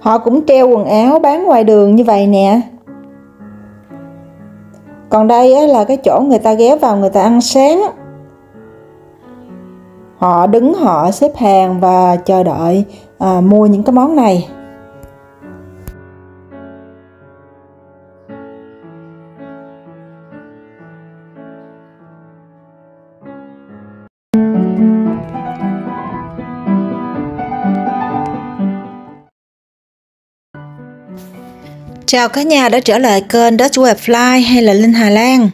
Họ cũng treo quần áo bán ngoài đường như vậy nè. Còn đây là cái chỗ người ta ghé vào người ta ăn sáng. Họ đứng họ xếp hàng và chờ đợi mua những cái món này. Chào cả nhà đã trở lại kênh Dutch Way Fly hay là Linh Hà Lan.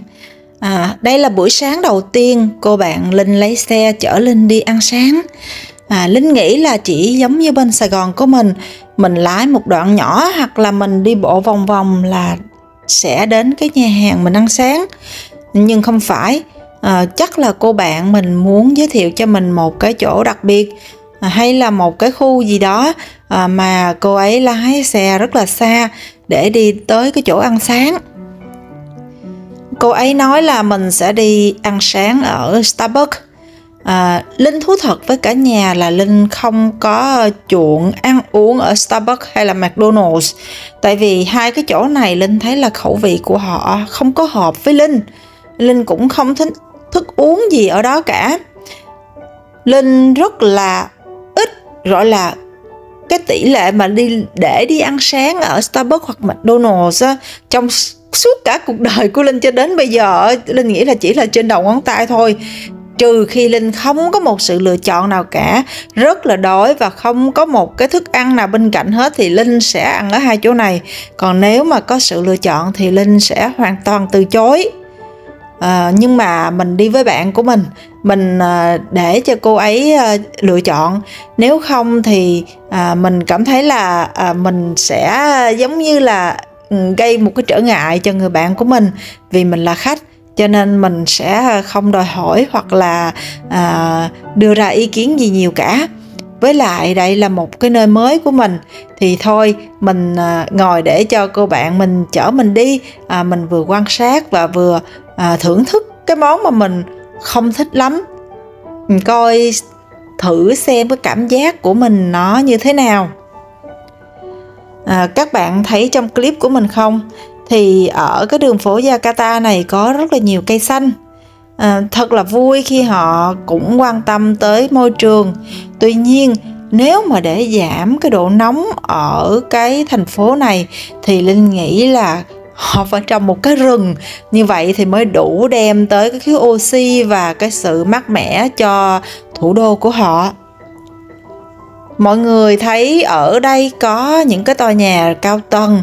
Đây là buổi sáng đầu tiên cô bạn Linh lấy xe chở Linh đi ăn sáng. Linh nghĩ là chỉ giống như bên Sài Gòn của mình lái một đoạn nhỏ hoặc là mình đi bộ vòng vòng là sẽ đến cái nhà hàng mình ăn sáng. Nhưng không phải, chắc là cô bạn mình muốn giới thiệu cho mình một cái chỗ đặc biệt hay là một cái khu gì đó mà cô ấy lái xe rất là xa để đi tới cái chỗ ăn sáng. Cô ấy nói là mình sẽ đi ăn sáng ở Starbucks. Linh thú thật với cả nhà là Linh không có chuộng ăn uống ở Starbucks hay là McDonald's. Tại vì hai cái chỗ này Linh thấy là khẩu vị của họ không có hợp với Linh. Linh cũng không thích uống gì ở đó cả. Linh rất là ít, gọi là cái tỷ lệ mà để đi ăn sáng ở Starbucks hoặc McDonald's trong suốt cả cuộc đời của Linh cho đến bây giờ, Linh nghĩ là chỉ là trên đầu ngón tay thôi. Trừ khi Linh không có một sự lựa chọn nào cả, rất là đói và không có một cái thức ăn nào bên cạnh hết thì Linh sẽ ăn ở hai chỗ này. Còn nếu mà có sự lựa chọn thì Linh sẽ hoàn toàn từ chối. Nhưng mà mình đi với bạn của mình để cho cô ấy lựa chọn. Nếu không thì mình cảm thấy là mình sẽ giống như là gây một cái trở ngại cho người bạn của mình, vì mình là khách cho nên mình sẽ không đòi hỏi hoặc là đưa ra ý kiến gì nhiều cả. Với lại đây là một cái nơi mới của mình thì thôi mình ngồi để cho cô bạn mình chở mình đi, mình vừa quan sát và vừa thưởng thức cái món mà mình không thích lắm, mình coi thử xem cái cảm giác của mình nó như thế nào. Các bạn thấy trong clip của mình không? Thì ở cái đường phố Jakarta này có rất là nhiều cây xanh. Thật là vui khi họ cũng quan tâm tới môi trường. Tuy nhiên nếu mà để giảm cái độ nóng ở cái thành phố này thì Linh nghĩ là họ vào trong một cái rừng như vậy thì mới đủ đem tới cái khí oxy và cái sự mát mẻ cho thủ đô của họ. Mọi người thấy ở đây có những cái tòa nhà cao tầng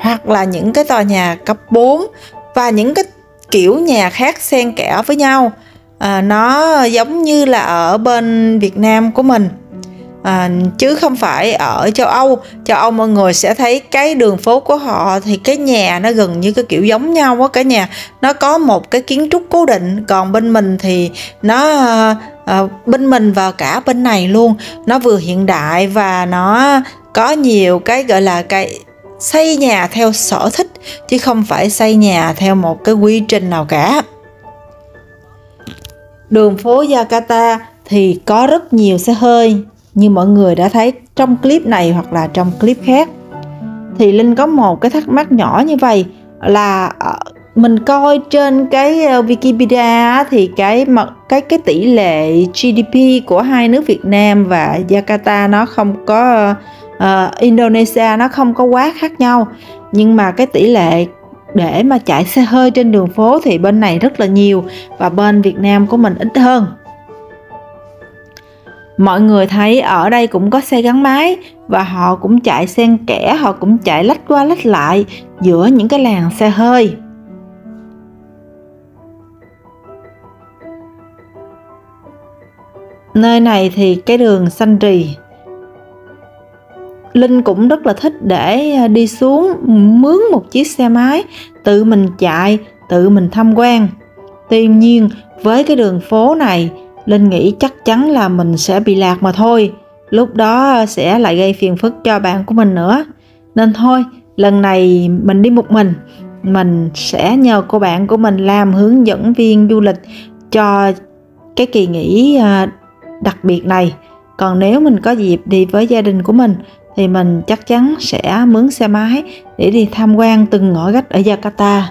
hoặc là những cái tòa nhà cấp 4 và những cái kiểu nhà khác xen kẽ với nhau. Nó giống như là ở bên Việt Nam của mình. Chứ không phải ở châu Âu. Châu Âu mọi người sẽ thấy cái đường phố của họ thì cái nhà nó gần như cái kiểu giống nhau quá cả nhà. Nó có một cái kiến trúc cố định. Còn bên mình thì nó bên mình và cả bên này luôn, nó vừa hiện đại và nó có nhiều cái gọi là cái xây nhà theo sở thích chứ không phải xây nhà theo một cái quy trình nào cả. Đường phố Jakarta thì có rất nhiều xe hơi như mọi người đã thấy trong clip này hoặc là trong clip khác. Thì Linh có một cái thắc mắc nhỏ như vậy là mình coi trên cái Wikipedia thì cái tỷ lệ GDP của hai nước Việt Nam và Jakarta nó không có Indonesia nó không có quá khác nhau. Nhưng mà cái tỷ lệ để mà chạy xe hơi trên đường phố thì bên này rất là nhiều và bên Việt Nam của mình ít hơn. Mọi người thấy ở đây cũng có xe gắn máy và họ cũng chạy xen kẽ, họ cũng chạy lách qua lách lại giữa những cái làn xe hơi. Nơi này thì cái đường xanh rì. Linh cũng rất là thích để đi xuống mướn một chiếc xe máy, tự mình chạy, tự mình tham quan. Tuy nhiên với cái đường phố này Linh nghĩ chắc chắn là mình sẽ bị lạc mà thôi. Lúc đó sẽ lại gây phiền phức cho bạn của mình nữa. Nên thôi, lần này mình đi một mình. Mình sẽ nhờ cô bạn của mình làm hướng dẫn viên du lịch cho cái kỳ nghỉ đặc biệt này. Còn nếu mình có dịp đi với gia đình của mình thì mình chắc chắn sẽ mướn xe máy để đi tham quan từng ngõ ngách ở Jakarta.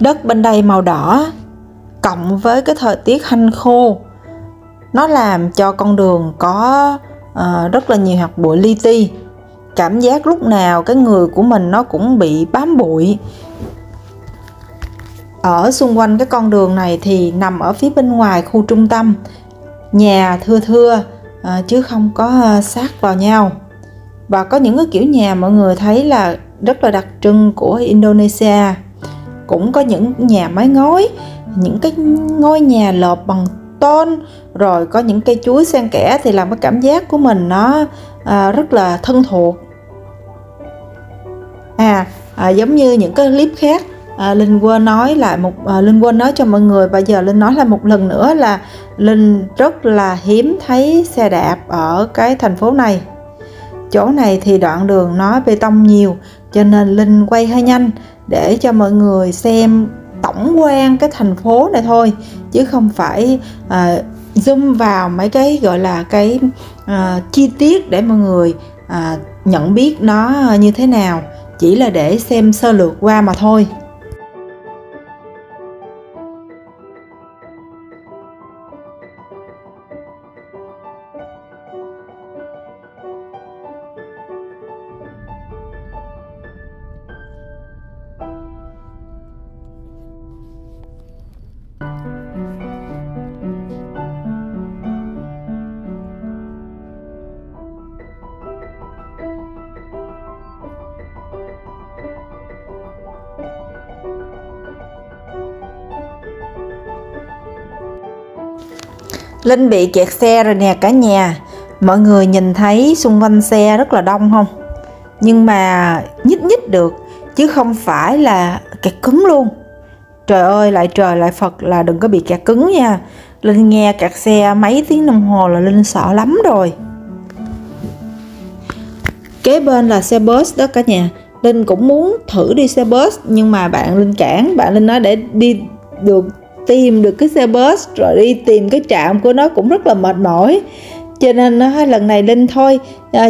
Đất bên đây màu đỏ cộng với cái thời tiết hanh khô, nó làm cho con đường có rất là nhiều hạt bụi li ti. Cảm giác lúc nào cái người của mình nó cũng bị bám bụi. Ở xung quanh cái con đường này thì nằm ở phía bên ngoài khu trung tâm, nhà thưa chứ không có sát vào nhau. Và có những cái kiểu nhà mọi người thấy là rất là đặc trưng của Indonesia. Cũng có những nhà mái ngói, những cái ngôi nhà lợp bằng tôn, rồi có những cây chuối xen kẽ thì làm cái cảm giác của mình nó rất là thân thuộc. Giống như những cái clip khác, Linh quên nói lại Linh quên nói cho mọi người, bây giờ Linh nói lại một lần nữa là Linh rất là hiếm thấy xe đạp ở cái thành phố này. Chỗ này thì đoạn đường nó bê tông nhiều cho nên Linh quay hơi nhanh để cho mọi người xem tổng quan cái thành phố này thôi, chứ không phải zoom vào mấy cái gọi là cái chi tiết để mọi người nhận biết nó như thế nào, chỉ là để xem sơ lược qua mà thôi. Linh bị kẹt xe rồi nè cả nhà. Mọi người nhìn thấy xung quanh xe rất là đông không? Nhưng mà nhích được, chứ không phải là kẹt cứng luôn. Trời lại Phật là đừng có bị kẹt cứng nha. Linh nghe kẹt xe mấy tiếng đồng hồ là Linh sợ lắm rồi. Kế bên là xe bus đó cả nhà. Linh cũng muốn thử đi xe bus, nhưng mà bạn Linh cản. Bạn Linh nói để đi được, tìm được cái xe bus rồi đi tìm cái trạm của nó cũng rất là mệt mỏi, cho nên nói lần này Linh thôi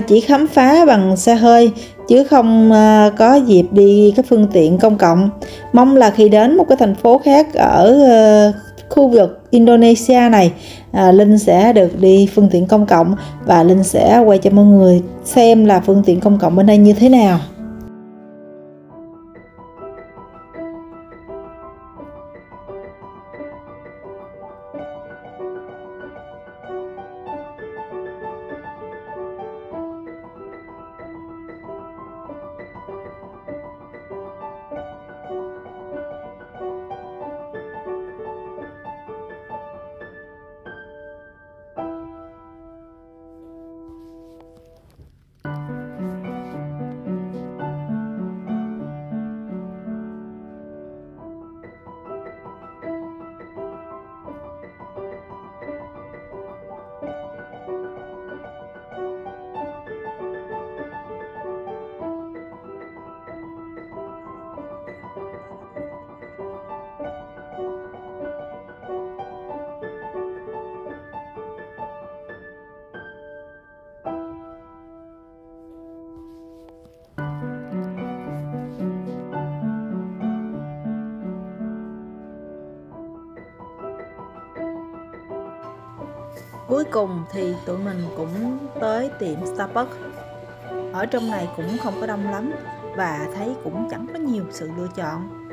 chỉ khám phá bằng xe hơi chứ không có dịp đi cái phương tiện công cộng. Mong là khi đến một cái thành phố khác ở khu vực Indonesia này, Linh sẽ được đi phương tiện công cộng và Linh sẽ quay cho mọi người xem là phương tiện công cộng bên đây như thế nào. Cuối cùng thì tụi mình cũng tới tiệm Starbucks. Ở trong này cũng không có đông lắm và thấy cũng chẳng có nhiều sự lựa chọn,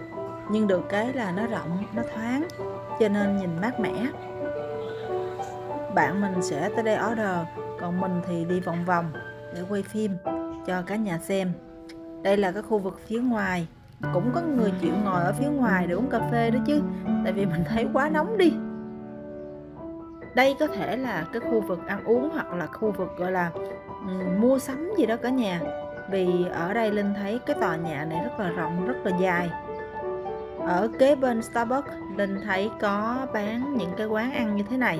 nhưng được cái là nó rộng, nó thoáng, cho nên nhìn mát mẻ. Bạn mình sẽ tới đây order, còn mình thì đi vòng vòng để quay phim cho cả nhà xem. Đây là cái khu vực phía ngoài, cũng có người chịu ngồi ở phía ngoài để uống cà phê đó chứ, tại vì mình thấy quá nóng đi. Đây có thể là cái khu vực ăn uống hoặc là khu vực gọi là mua sắm gì đó cả nhà. Vì ở đây Linh thấy cái tòa nhà này rất là rộng, rất là dài. Ở kế bên Starbucks, Linh thấy có bán những cái quán ăn như thế này.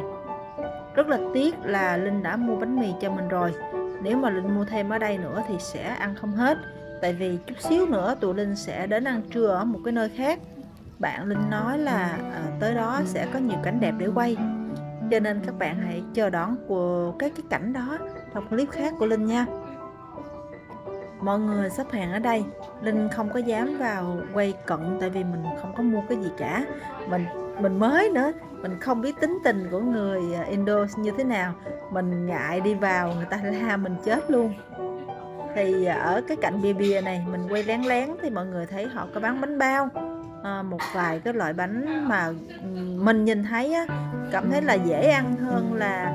Rất là tiếc là Linh đã mua bánh mì cho mình rồi. Nếu mà Linh mua thêm ở đây nữa thì sẽ ăn không hết. Tại vì chút xíu nữa tụi Linh sẽ đến ăn trưa ở một cái nơi khác. Bạn Linh nói là tới đó sẽ có nhiều cảnh đẹp để quay, cho nên các bạn hãy chờ đón của cái cảnh đó trong clip khác của Linh nha. Mọi người xếp hàng ở đây, Linh không có dám vào quay cận tại vì mình không có mua cái gì cả. Mình mới nữa, mình không biết tính tình của người Indo như thế nào, mình ngại đi vào người ta la mình chết luôn. Thì ở cái cạnh bia bia này mình quay lén lén thì mọi người thấy họ có bán bánh bao, một vài cái loại bánh mà mình nhìn thấy á, cảm thấy là dễ ăn hơn là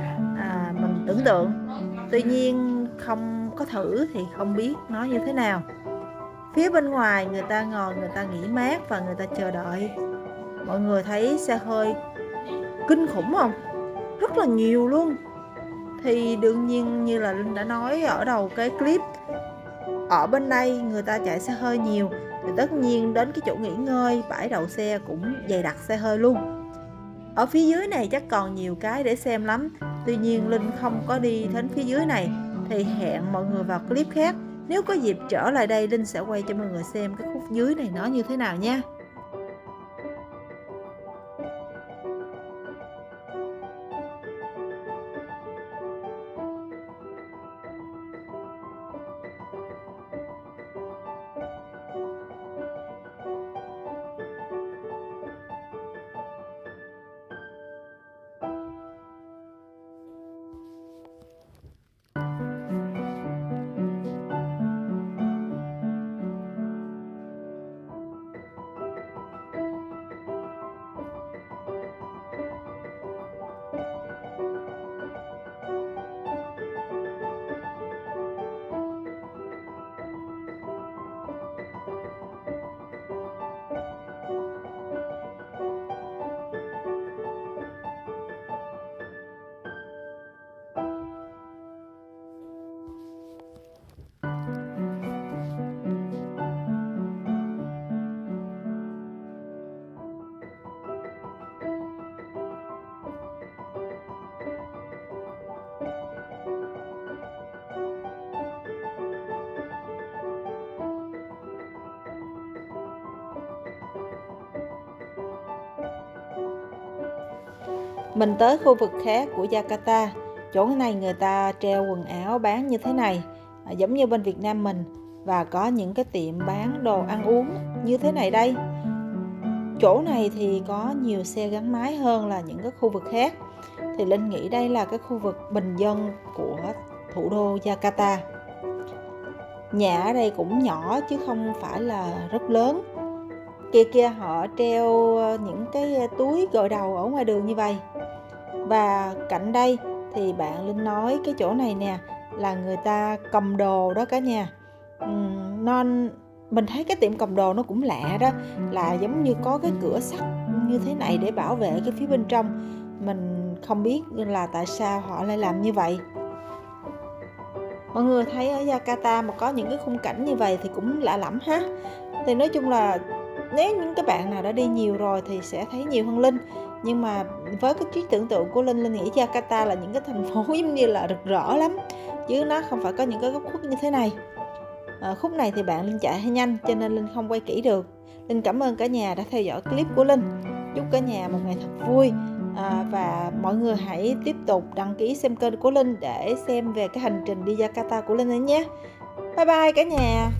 mình tưởng tượng. Tuy nhiên không có thử thì không biết nó như thế nào. Phía bên ngoài người ta ngồi, người ta nghỉ mát và người ta chờ đợi. Mọi người thấy xe hơi kinh khủng không? Rất là nhiều luôn. Thì đương nhiên như là Linh đã nói ở đầu cái clip, ở bên đây người ta chạy xe hơi nhiều thì tất nhiên đến cái chỗ nghỉ ngơi, bãi đậu xe cũng dày đặc xe hơi luôn. Ở phía dưới này chắc còn nhiều cái để xem lắm. Tuy nhiên Linh không có đi đến phía dưới này, thì hẹn mọi người vào clip khác. Nếu có dịp trở lại đây, Linh sẽ quay cho mọi người xem cái khúc dưới này nó như thế nào nha. Mình tới khu vực khác của Jakarta. Chỗ này người ta treo quần áo bán như thế này, giống như bên Việt Nam mình. Và có những cái tiệm bán đồ ăn uống như thế này đây. Chỗ này thì có nhiều xe gắn máy hơn là những cái khu vực khác. Thì Linh nghĩ đây là cái khu vực bình dân của thủ đô Jakarta. Nhà ở đây cũng nhỏ chứ không phải là rất lớn. Kia họ treo những cái túi gội đầu ở ngoài đường như vậy. Và cạnh đây thì bạn Linh nói cái chỗ này nè là người ta cầm đồ đó cả nhà. Mình thấy cái tiệm cầm đồ nó cũng lạ đó, là giống như có cái cửa sắt như thế này để bảo vệ cái phía bên trong. Mình không biết là tại sao họ lại làm như vậy. Mọi người thấy ở Jakarta mà có những cái khung cảnh như vậy thì cũng lạ lẫm ha. Thì nói chung là nếu những các bạn nào đã đi nhiều rồi thì sẽ thấy nhiều hơn Linh. Nhưng mà với cái trí tưởng tượng của Linh nghĩ Jakarta là những cái thành phố giống như là rực rỡ lắm, chứ nó không phải có những cái góc khuất như thế này. Khúc này thì bạn Linh chạy hay nhanh cho nên Linh không quay kỹ được. Linh cảm ơn cả nhà đã theo dõi clip của Linh. Chúc cả nhà một ngày thật vui. Và mọi người hãy tiếp tục đăng ký xem kênh của Linh để xem về cái hành trình đi Jakarta của Linh ấy nhé. Bye bye cả nhà.